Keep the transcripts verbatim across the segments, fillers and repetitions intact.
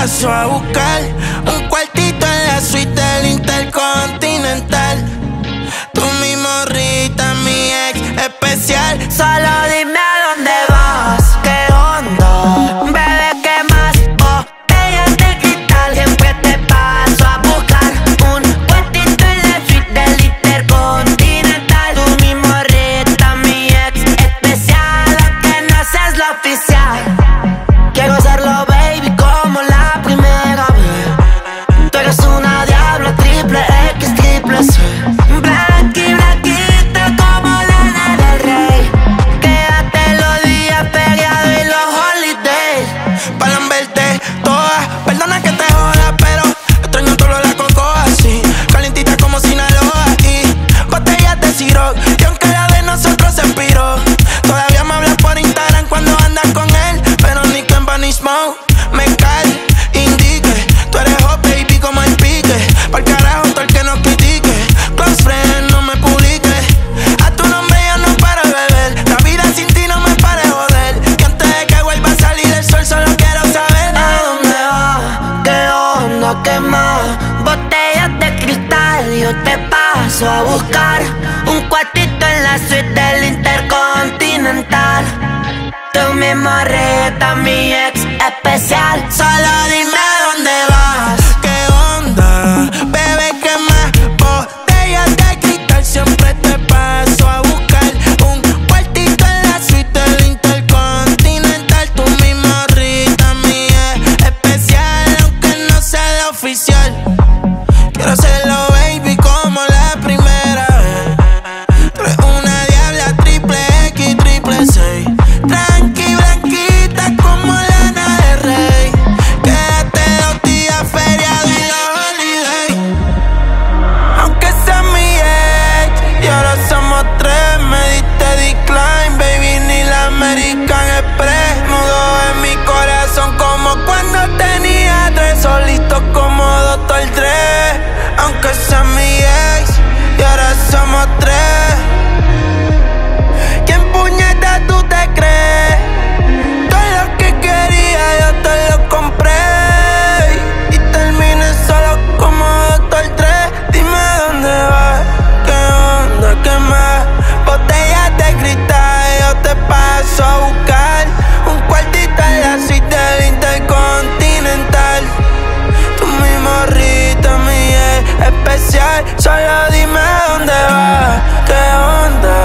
paso a buscar un cuartito en la suite del Intercontinental. Tú mi morrita, mi ex especial. Solo dime a dónde vas, qué onda, bebé, qué más botellas de cristal. Siempre te paso a buscar un cuartito en la suite del Intercontinental. Tú mi morrita, mi ex especial. Lo que no es lo oficial. Quiero serlo, baby, como la primera vez. Tú eres una diabla, triple X, triple C. Blanqui, blanquita como la lana del rey. Quédate los días feriados y los holidays pa' lamberte todas. Perdona que te jodas, pero extraño tu olor a coco así, calientita como Sinaloa. Y botellas de Ciroc, y aunque la de nosotros se expiró, todavía me hablas por Instagram cuando andas con él. Pero ni ni smoke, me cae, indique. Tú eres hot, baby, como el pique. Pa'l carajo todo el que nos critique. Close friend, no me publique. A tu nombre ya no paro de beber. La vida sin ti no me para de joder. Que antes de que vuelva a salir el sol, solo quiero saber a dónde va, qué onda, qué más. Botellas de cristal, yo te paso a buscar un cuartito en la suite del Intercontinental. Tú mi morrita, mi ex especial. Solo dime dónde vas, qué onda, bebé, qué más. Botellas de cristal, siempre te paso a buscar un cuartito en la suite del Intercontinental. Tú mi morrita, mi ex especial. Aunque no sea la oficial, quiero serlo, baby, como la primera vez. Tú eres una diabla, triple X, triple C. Solo dime dónde vas, qué onda,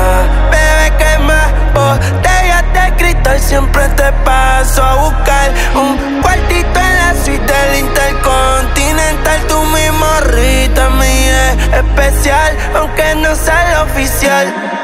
bebé, qué más. Botellas de cristal, siempre te paso a buscar un cuartito en la suite del Intercontinental. Tú mi morrita, mi ex especial, aunque no sea lo oficial.